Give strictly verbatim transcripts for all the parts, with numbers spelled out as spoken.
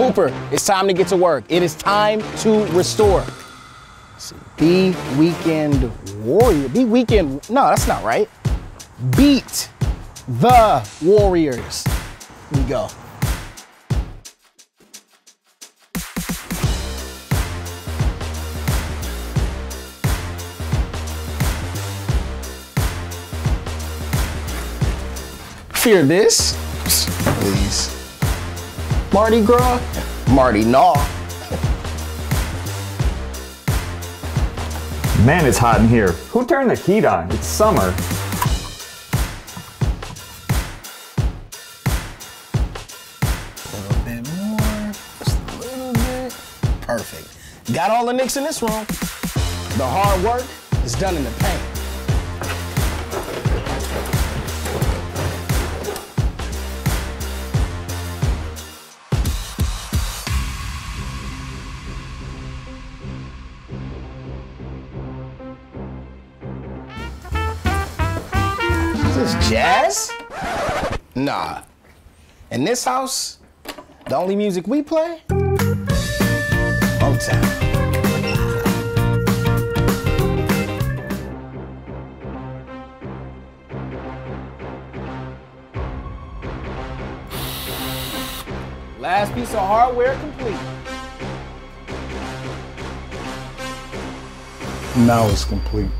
Hooper, it's time to get to work. It is time to restore. See, Be Weekend Warrior. Be Weekend, no, that's not right. Beat the Warriors. Here we go. Fear this, please. Mardi Gras, Mardi Gras. Man, it's hot in here. Who turned the heat on? It's summer. A little bit more, just a little bit. Perfect. Got all the nicks in this room. The hard work is done in the paint. Is this jazz? Nah. In this house, the only music we play? Motown. Last piece of hardware complete. Now it's complete.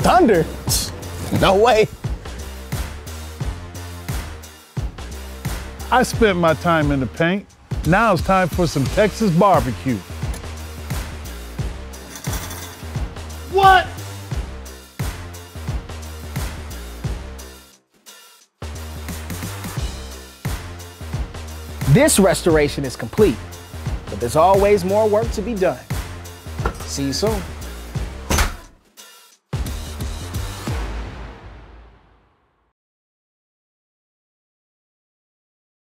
Thunder? No way. I spent my time in the paint. Now it's time for some Texas barbecue. What? This restoration is complete, but there's always more work to be done. See you soon.